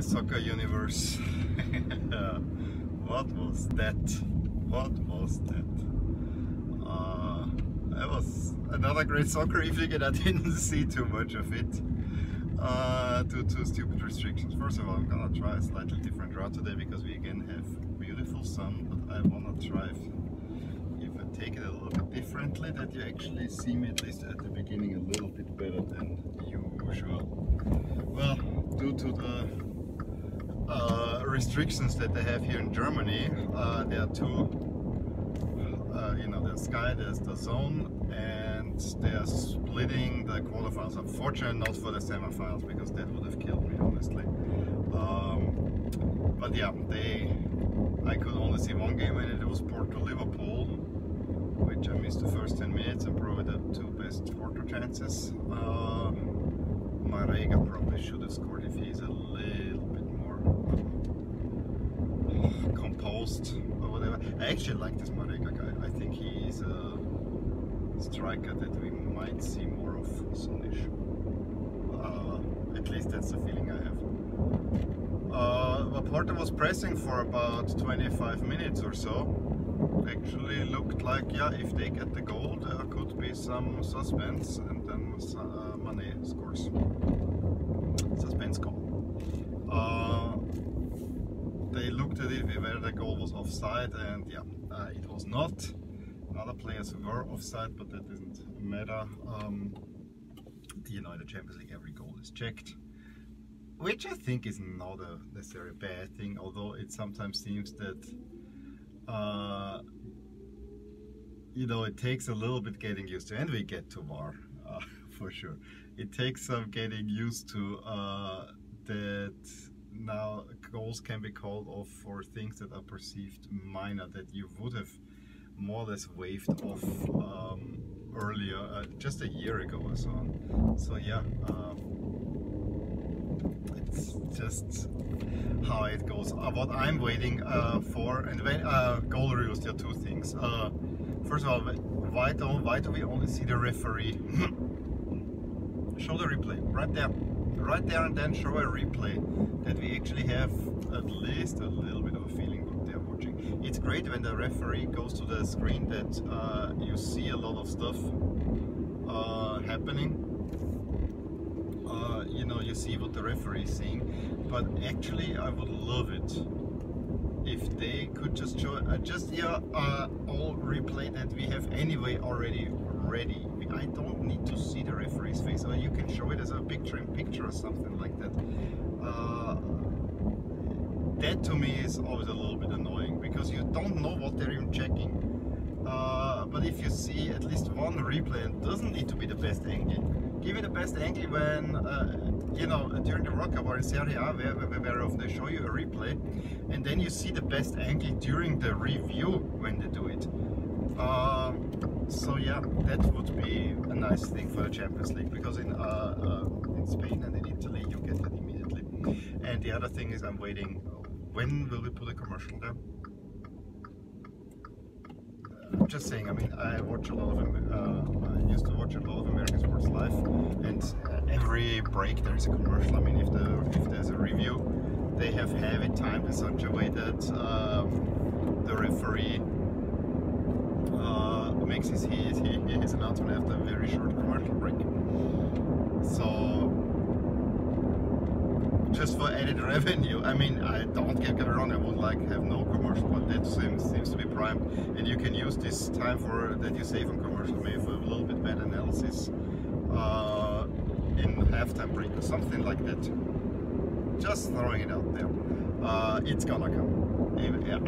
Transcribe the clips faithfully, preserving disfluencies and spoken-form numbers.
My Soccer Universe. What was that? What was that? Uh, that was another great soccer evening, and I didn't see too much of it uh, due to stupid restrictions. First of all, I'm gonna try a slightly different route today because we again have beautiful sun, but I wanna try if, if I take it a little bit differently, that you actually see me at least at the beginning a little bit better than usual. Well, due to the Uh, restrictions that they have here in Germany, uh, there are two, uh, you know, there's Sky, there's the zone, and they are splitting the qualifiers. Unfortunately not for the semifinals, because that would have killed me, honestly. Um, but yeah, they, I could only see one game, and it was Porto-Liverpool, which I missed the first ten minutes and probably the two best Porto chances. Um, Marega probably should have scored if he's a little bit composed or whatever. I actually like this Marega guy. I think he is a striker that we might see more of soonish. Uh, at least that's the feeling I have. Uh, Laporte was pressing for about twenty-five minutes or so. Actually looked like, yeah, if they get the goal, there could be some suspense, and then uh, Mané scores. Suspense goal. Uh, They looked at it whether the goal was offside, and yeah, uh, it was not. Other players were offside, but that doesn't matter. Um, you know, in the Champions League, every goal is checked, which I think is not a necessarily bad thing, although it sometimes seems that, uh, you know, it takes a little bit getting used to, and we get to V A R, uh, for sure. It takes some getting used to uh, that. Now goals can be called off for things that are perceived minor that you would have more or less waved off um, earlier, uh, just a year ago or so on. So yeah, um, it's just how it goes. Uh, what I'm waiting uh, for, and when uh, goal reviews, there are two things. Uh, first of all, why don't why do we only see the referee? Show the replay right there. Right there, and then show a replay that we actually have at least a little bit of a feeling what they're watching. It's great when the referee goes to the screen that uh, you see a lot of stuff uh, happening. Uh, you know, you see what the referee is seeing, but actually I would love it if they could just show uh, just yeah, uh, all replay that we have anyway already ready. I don't need to see the referee's face, or you can show it as a picture in picture or something like that. Uh, that to me is always a little bit annoying, because you don't know what they're even checking. Uh, but if you see at least one replay, and doesn't need to be the best angle, give it the best angle when, uh, you know, during the World Cup or in Serie A, where, where, where often they show you a replay, and then you see the best angle during the review when they do it. Uh, So yeah, that would be a nice thing for the Champions League, because in, uh, uh, in Spain and in Italy you get it immediately. And the other thing is, I'm waiting, when will we put a commercial there? I'm just saying, I mean, I watch a lot of, uh, I used to watch a lot of American Sports Live, and every break there is a commercial. I mean, if, the, if there's a review, they have have it timed in such a way that um, the referee Uh, makes his, his, his announcement after a very short commercial break. So, just for added revenue, I mean, I don't get me wrong, I would like have no commercial, but that seems, seems to be primed. And you can use this time for that you save on commercial maybe for a little bit better analysis uh, in halftime break or something like that. Just throwing it out there. Uh, it's gonna come.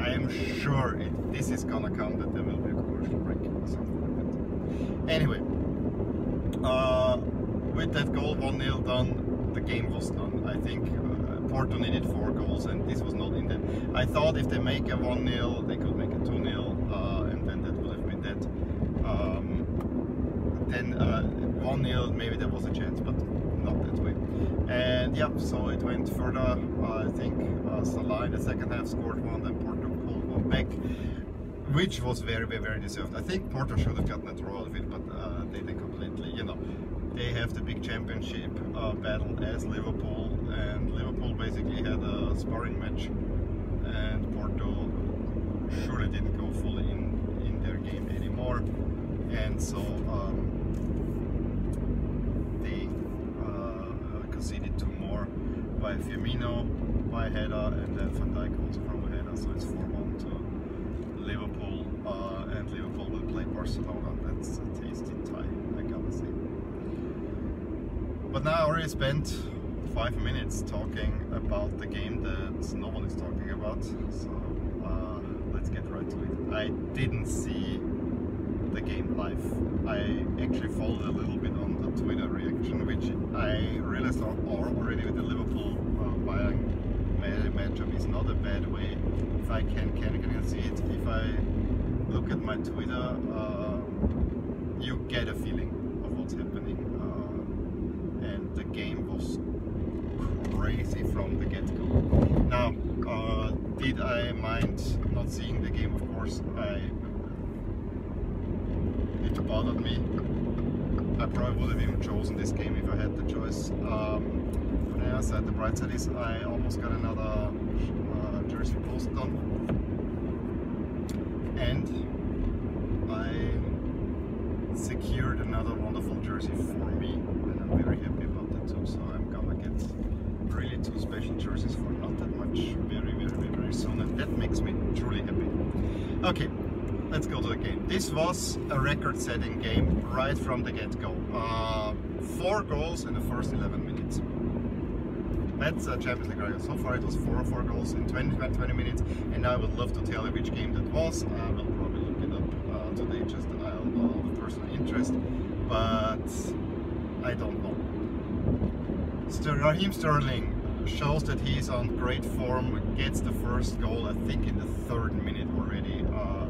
I am sure it, this is gonna come, that there will be a commercial break or something like that. Anyway, uh, with that goal one nil done, the game was done. I think uh, Porto needed four goals, and this was not in that. I thought if they make a one nil, they could make a two nil, uh, and then that would have been that. Um, then uh, one nil, maybe there was a chance, but not that way. And yeah, so it went further. uh, I think uh, Salah in the second half scored one, then Porto pulled one back, which was very, very, very deserved. I think Porto should have gotten a draw out of it, but uh, they, they completely, you know, they have the big championship uh, battle as Liverpool, and Liverpool basically had a sparring match, and Porto surely didn't go fully in, in their game anymore, and so um, they uh, conceded two more by Firmino, by header, and then Van Dijk also from a header, so it's four one to Liverpool, uh, and Liverpool will play Barcelona. That's a tasty tie, I gotta say. But now I already spent five minutes talking about the game that no one is talking about, so uh, let's get right to it. I didn't see the game live. I actually followed a little bit on the Twitter reaction, which I realized already with the Liverpool uh, Bayern matchup is not a bad way. If I can, can, can see it. If I look at my Twitter, uh, you get a feeling of what's happening. Uh, and the game was crazy from the get-go. Now, uh, did I mind not seeing the game? Of course, I. It bothered me. I probably would have even chosen this game if I had the choice. Um, on the other side, the bright side is I almost got another uh, jersey post done, and I secured another wonderful jersey for me, and I'm very happy about that too. So I'm gonna get really two special jerseys for not that much very very very, very soon, and that makes me truly happy. Okay, let's go to the game. This was a record-setting game right from the get-go. Uh, four goals in the first eleven minutes. That's a Champions League record. So far it was four or four goals in twenty, twenty minutes, and I would love to tell you which game that was. I will probably look it up uh, today just out of personal interest, but I don't know. Ster Raheem Sterling shows that he's on great form, gets the first goal I think in the third minute already. Uh,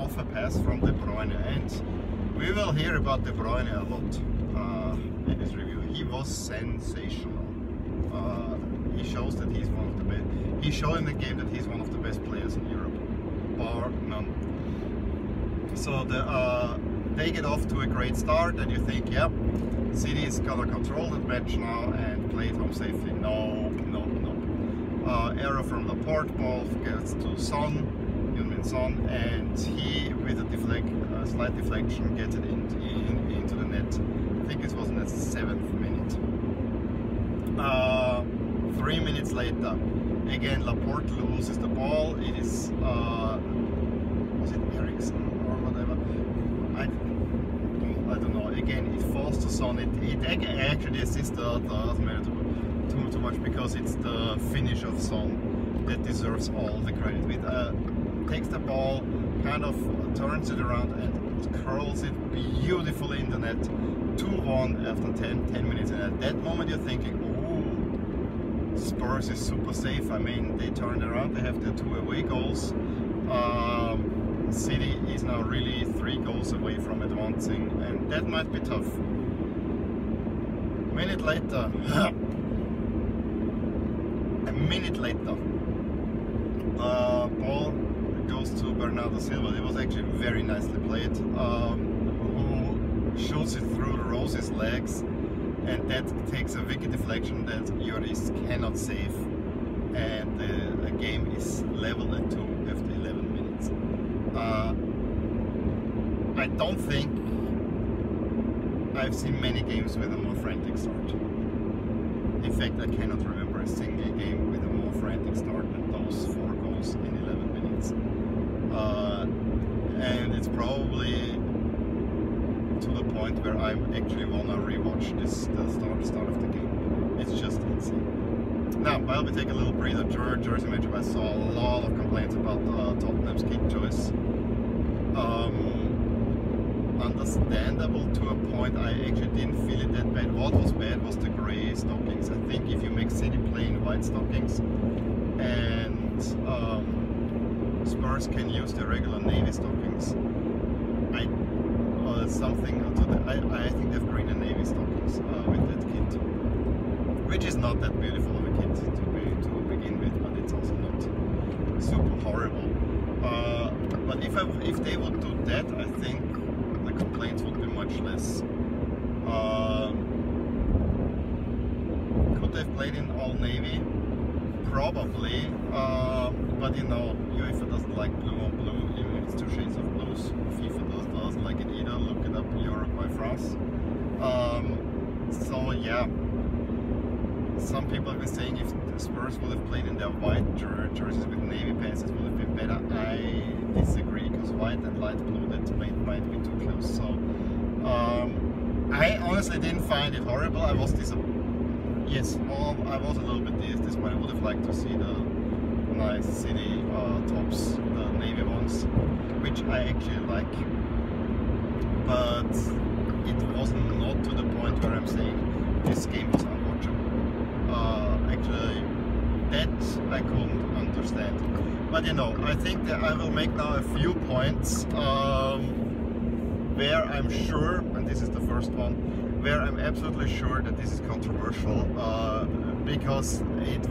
off a pass from De Bruyne, and we will hear about De Bruyne a lot uh, in this review. He was sensational. Uh, he shows that he's one of the best. He showed in the game that he's one of the best players in Europe, bar none. So the, uh, they get off to a great start, and you think, yep, City is gonna control that match now and play it home safely. No, no, no. Uh, error from Laporte, ball gets to Son. Son, and he with a deflect, uh, slight deflection gets it in, in, into the net. I think it was in the seventh minute. Uh, three minutes later, again Laporte loses the ball. It is uh, was it Ericsson or whatever? I don't, I don't know. Again, it falls to Son. It, it actually assists the, the doesn't matter too, too much because it's the finish of Son that deserves all the credit. With uh, takes the ball, kind of turns it around and curls it beautifully in the net. two one after ten, ten minutes, and at that moment you're thinking, ooh, Spurs is super safe. I mean, they turned around, they have their two away goals. Um, City is now really three goals away from advancing, and that might be tough. A minute later, a minute later, uh, ball goes to Bernardo Silva. It was actually very nicely played, um, who shoots it through Rose's legs, and that takes a wicked deflection that Lloris cannot save, and uh, the game is level at two after eleven minutes. Uh, I don't think I've seen many games with a more frantic start. In fact, I cannot remember a single game with a more frantic start than those four goals in eleven minutes. Uh, and it's probably to the point where I actually wanna rewatch this the start, start of the game. It's just insane. Now, while we take a little breather, jersey matchup, I saw a lot of complaints about uh, Tottenham's kick choice. Um, understandable to a point. I actually didn't feel it that bad. What was bad was the grey stockings. I think if you make City play in white stockings, and um, Spurs can use the regular navy stockings. I, well, that's something to the, I, I think they have green and navy stockings uh, with that kit, which is not that beautiful of a kit to, be, to begin with, but it's also not super horrible. Uh, but if I, if they would do that, I think the complaints would be much less. Uh, could they played in Old Navy, probably, uh, but you know, UEFA doesn't like blue on blue, even if it's two shades of blues. FIFA doesn't, doesn't like it either. Look it up, Europe by France. Um, so yeah, some people have been saying if the Spurs would have played in their white jer jerseys with navy pants, it would have been better. I disagree, because white and light blue, that might, might be too close. So um, I honestly didn't find it horrible. I was disappointed. Yes, well, I was a little bit disappointed. I would have liked to see the nice city uh, tops, the navy ones, which I actually like. But it wasn't not to the point where I'm saying this game was unwatchable. Uh, actually, that I couldn't understand. But you know, I think that I will make now a few points um, where I'm sure, and this is the first one, where I'm absolutely sure that this is controversial, uh, because it,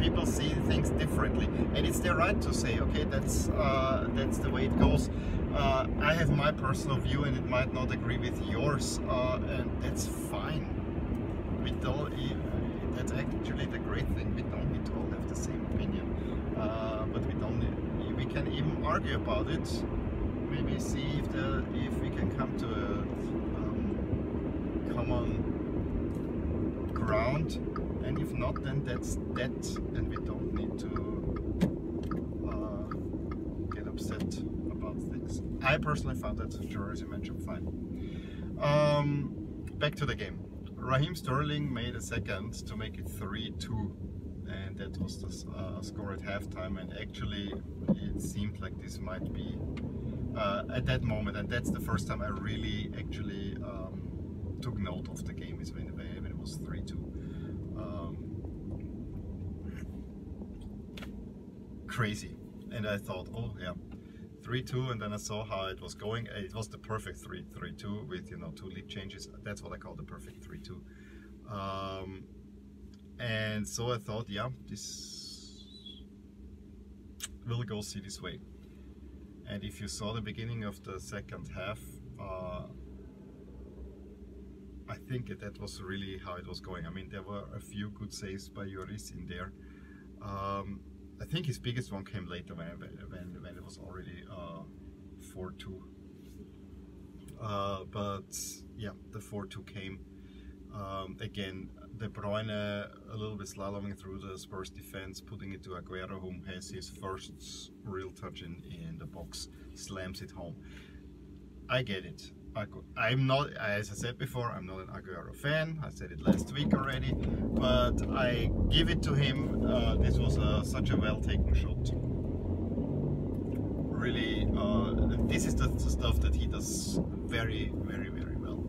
people see things differently, and it's their right to say, okay, that's uh, that's the way it goes. Uh, I have my personal view, and it might not agree with yours, uh, and that's fine. We don't. That's actually the great thing. We don't need to all have the same opinion, uh, but we don't. Need, we can even argue about it. Maybe see if the if we can come to a common ground, and if not, then that's that, and we don't need to uh, get upset about things. I personally found that the jury's matchup fine. Um, back to the game. Raheem Sterling made a second to make it three two, and that was the uh, score at halftime, and actually it seemed like this might be uh, at that moment, and that's the first time I really actually um, took note of the game, is when, when it was three two. Um, crazy. And I thought, oh yeah, three two, and then I saw how it was going. It was the perfect three three two with, you know, two lead changes. That's what I call the perfect three two. Um, and so I thought, yeah, this will go see this way. And if you saw the beginning of the second half, uh, I think that, that was really how it was going. I mean, there were a few good saves by Lloris in there. Um, I think his biggest one came later when, when, when it was already four two. Uh, uh, but yeah, the four two came. Um, again, De Bruyne a little bit slaloming through the Spurs defense, putting it to Aguero, whom has his first real touch in, in the box, slams it home. I get it. I'm not, as I said before, I'm not an Aguero fan. I said it last week already, but I give it to him. Uh, this was a, such a well-taken shot. Really, uh, this is the, the stuff that he does very, very, very well.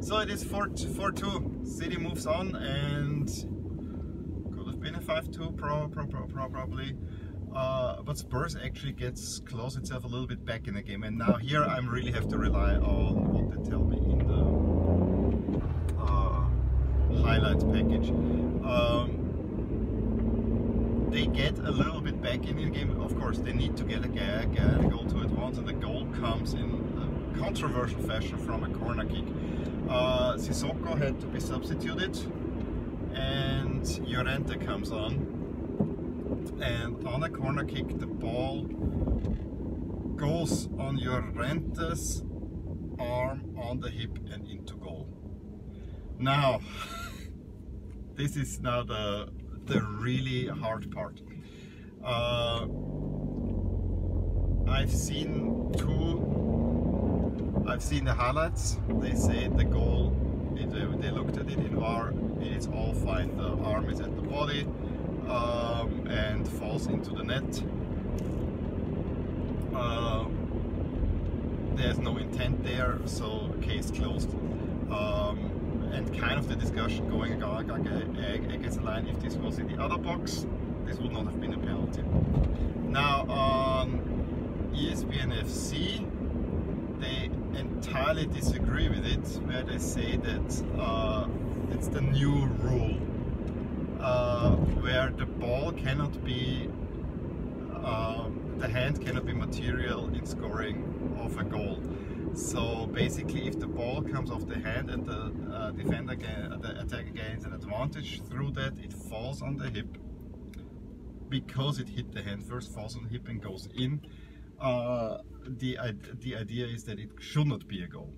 So it is four two. City moves on, and could have been a five two pro, pro, pro, pro, probably. Uh, but Spurs actually gets close itself a little bit back in the game, and now here I really have to rely on what they tell me in the uh, highlight package. Um, they get a little bit back in the game. Of course, they need to get a, get a goal to advance, and the goal comes in a controversial fashion from a corner kick. Uh, Sissoko had to be substituted, and Llorente comes on. And on a corner kick, the ball goes on Llorente's arm, on the hip, and into goal. Now, this is now the, the really hard part. Uh, I've seen two, I've seen the highlights. They say the goal, it, they looked at it in V A R, it's all fine, the arm is at the body. Um, and falls into the net. Uh, there's no intent there, so case closed. Um, and kind of the discussion going against the line, if this was in the other box, this would not have been a penalty. Now on um, E S P N F C, they entirely disagree with it, where they say that uh, it's the new rule. Uh, where the ball cannot be, um, the hand cannot be material in scoring of a goal. So basically, if the ball comes off the hand and the uh, defender, gain, the attacker gains an advantage through that, it falls on the hip. Because it hit the hand first, falls on the hip and goes in. Uh, the the idea is that it should not be a goal.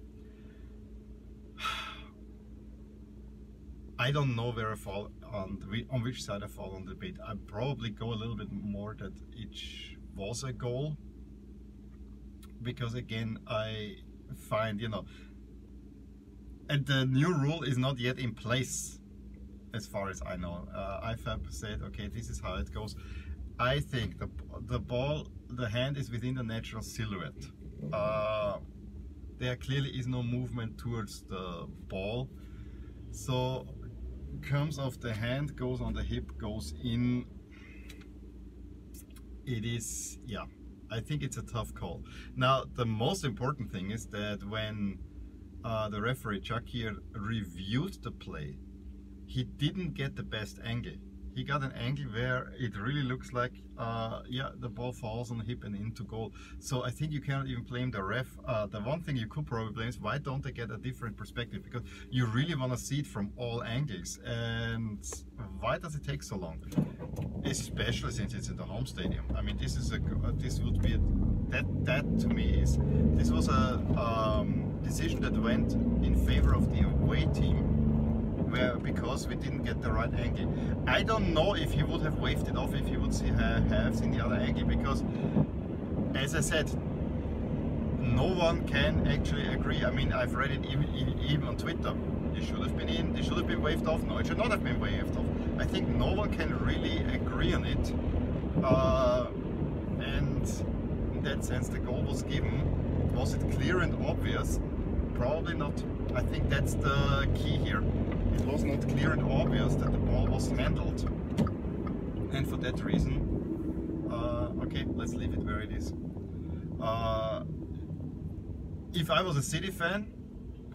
I don't know where I fall on the, on which side I fall on the debate. I probably go a little bit more that it was a goal, because again I find, you know, and the new rule is not yet in place. As far as I know, uh, I F A B said, okay, this is how it goes. I think the the ball, the hand is within the natural silhouette. Uh, there clearly is no movement towards the ball, so comes off the hand, goes on the hip, goes in. It is, yeah. I think it's a tough call. Now, the most important thing is that when uh, the referee Chakir reviewed the play, he didn't get the best angle. He got an angle where it really looks like, uh, yeah, the ball falls on the hip and into goal. So I think you cannot even blame the ref. Uh, the one thing you could probably blame is why don't they get a different perspective? Because you really want to see it from all angles. And why does it take so long? Especially since it's in the home stadium. I mean, this is a, this would be a, that that to me is this was a um, decision that went in favor of the away team. Where, because we didn't get the right angle. I don't know if he would have waved it off if he would see, uh, have seen the other angle, because, as I said, no one can actually agree. I mean, I've read it even, even on Twitter. It should have been in, it should have been waved off. No, it should not have been waved off. I think no one can really agree on it. Uh, and in that sense, the goal was given. Was it clear and obvious? Probably not. I think that's the key here. It was not clear and obvious that the ball was handled, and for that reason, uh, okay, let's leave it where it is. Uh, if I was a City fan,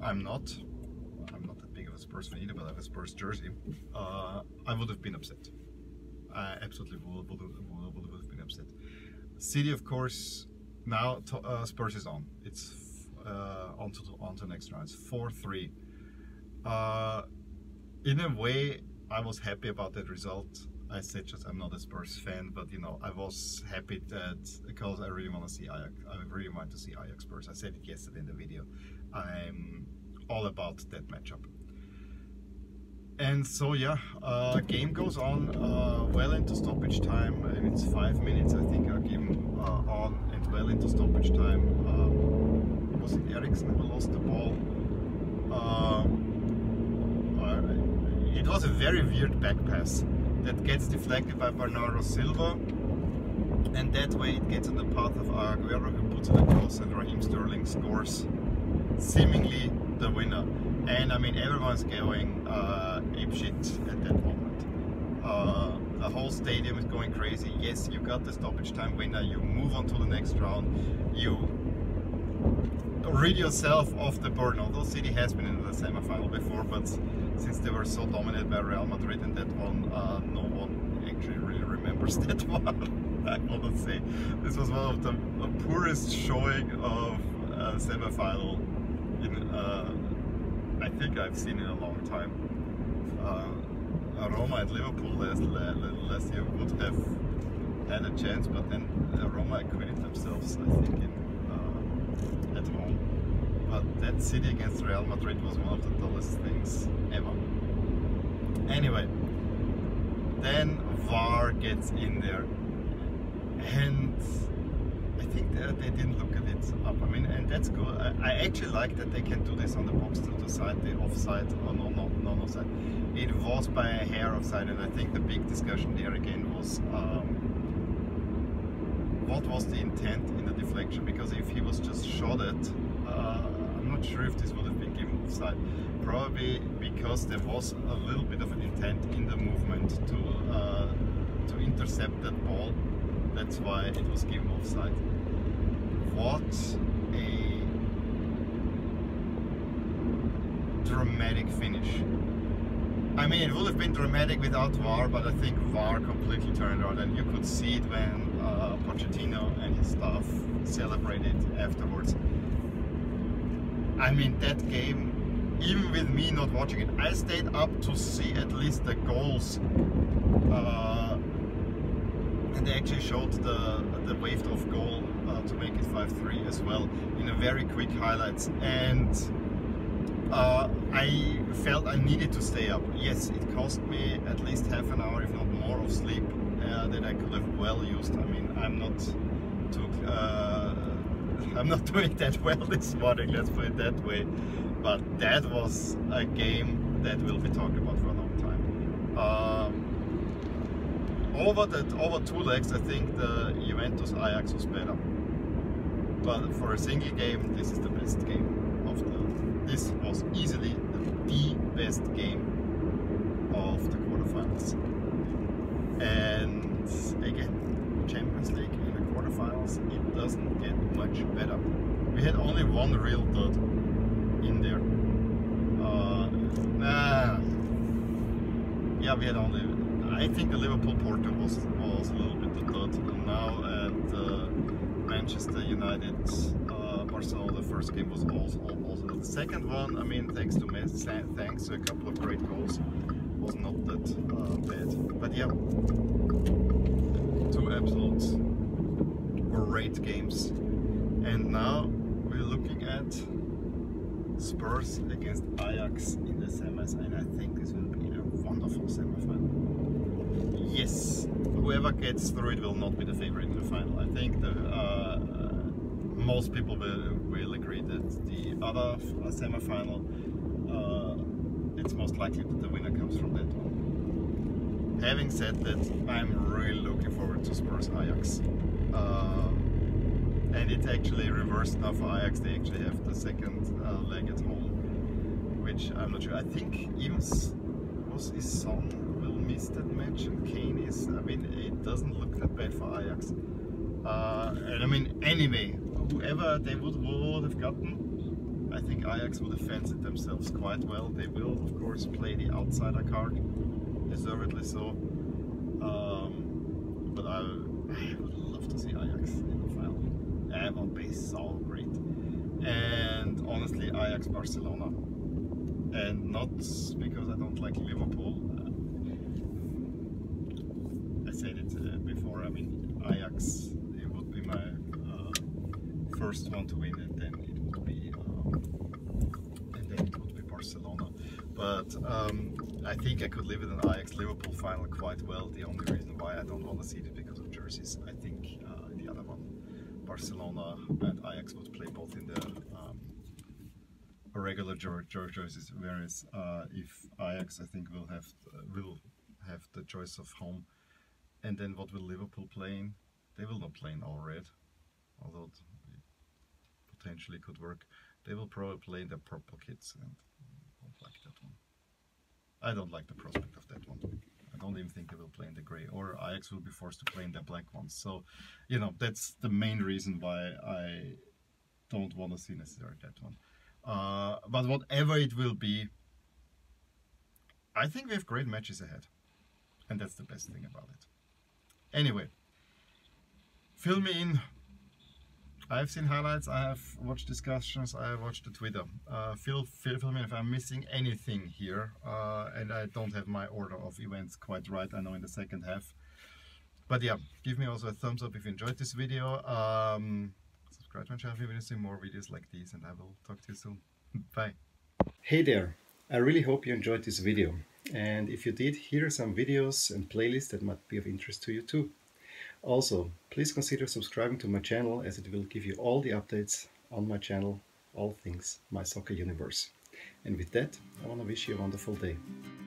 I'm not, I'm not that big of a Spurs fan either, but I have a Spurs jersey, uh, I would have been upset. I absolutely would, would, would, would, would have been upset. City, of course, now to, uh, Spurs is on, it's uh, on, to, on to the next round, it's four three. Uh, In a way, I was happy about that result. I said just I'm not a Spurs fan, but you know, I was happy that, because I really want to see Ajax. I really want to see Ajax Spurs. I said it yesterday in the video. I'm all about that matchup. And so yeah, uh, game goes on uh, well into stoppage time. It's five minutes, I think, our game uh, on and well into stoppage time. Um, was it Eriksen who lost the ball? Um, It was a very weird back pass that gets deflected by Bernardo Silva, and that way it gets on the path of Aguero, who puts it across, and Raheem Sterling scores seemingly the winner. And I mean, everyone's going uh, apeshit at that moment. Uh, the whole stadium is going crazy. Yes, you got the stoppage time winner, you move on to the next round, you rid yourself of the burden. Although City has been in the semi-final before, but since they were so dominated by Real Madrid in that one, uh, no one actually really remembers that one. I wanna say this was one of the poorest showing of uh, semi-final in uh, I think I've seen in a long time. Uh, Roma and Liverpool last, last year would have had a chance, but then Roma acquitted themselves, I think, in at home. But that City against Real Madrid was one of the dullest things ever. Anyway, then V A R gets in there, and I think they, they didn't look at it up. I mean, and that's good. I, I actually like that they can do this on the box to decide the offside or no, no, no, no side. It was by a hair offside, and I think the big discussion there again was. Um, What was the intent in the deflection? Because if he was just shot at, uh, I'm not sure if this would have been given offside. Probably because there was a little bit of an intent in the movement to uh, to intercept that ball. That's why it was given offside. What a dramatic finish! I mean, it would have been dramatic without V A R, but I think V A R completely turned around, and you could see it when uh, Pochettino and his staff celebrated afterwards. I mean, that game, even with me not watching it, I stayed up to see at least the goals. Uh, and they actually showed the, the waved off goal uh, to make it five three as well in a very quick highlights. And uh, I felt I needed to stay up. Yes, it cost me at least half an hour, if not more, of sleep uh, that I could have well used. I mean, I'm not too... Uh, I'm not doing that well this morning, let's put it that way. But that was a game that we'll be talking about for a long time. Um, over that, over two legs, I think the Juventus Ajax was better. But for a single game, this is the best game of the. This was easily the best game of the quarterfinals. And again, Champions League in the quarterfinals, it doesn't get much better. We had only one real dud in there. Uh, nah. Yeah, we had only. I think the Liverpool Porto was was a little bit the dud. And now at uh, Manchester United, uh, Barcelona, the first game was also, also the second one. I mean, thanks to Messi, thanks to a couple of great goals, was not that uh, bad. But yeah, two absolute great games. And now we're looking at Spurs against Ajax in the semis, and I think this will be a wonderful semifinal. Yes, whoever gets through it will not be the favorite in the final. I think the, uh, most people will, will agree that the other semifinal, uh, it's most likely that the winner comes from that one. Having said that, I'm really looking forward to Spurs Ajax. Uh, and it actually reversed now for Ajax. They actually have the second uh, leg at home, which I'm not sure. I think even was is Son will miss that match, and Kane is. I mean, it doesn't look that bad for Ajax. Uh, and I mean, anyway, whoever they would, would have gotten, I think Ajax would have fancied themselves quite well. They will, of course, play the outsider card, deservedly so. Um, but I, I would love to see Ajax in the final. I would be so great. And honestly, Ajax Barcelona, and not because I don't like Liverpool. Uh, I said it uh, before. I mean, Ajax, it would be my uh, first one to win, and then it would be, um, and then it would be Barcelona. But um, I think I could live in an Ajax Liverpool final quite well. The only reason why I don't want to see it is because of jerseys. I think uh, the other one, Barcelona and Ajax, would play both in the um, regular jerseys, whereas uh, if Ajax, I think, will have uh, will have the choice of home. And then what will Liverpool play in? They will not play in all red, although it potentially could work. They will probably play in the purple kits, and I don't like that one. I don't like the prospect of that one. I don't even think they will play in the grey, or Ajax will be forced to play in their black ones. So, you know, that's the main reason why I don't want to see necessarily that one. Uh, but whatever it will be, I think we have great matches ahead. And that's the best thing about it. Anyway, fill me in. I've seen highlights, I have watched discussions, I have watched the Twitter. Uh, feel, feel, feel me if I'm missing anything here, uh, and I don't have my order of events quite right, I know, in the second half. But yeah, give me also a thumbs up if you enjoyed this video. Um, subscribe to my channel if you want to see more videos like these, and I will talk to you soon. Bye! Hey there! I really hope you enjoyed this video. And if you did, here are some videos and playlists that might be of interest to you too. Also, please consider subscribing to my channel, as it will give you all the updates on my channel, all things My Soccer Universe. And with that, I want to wish you a wonderful day.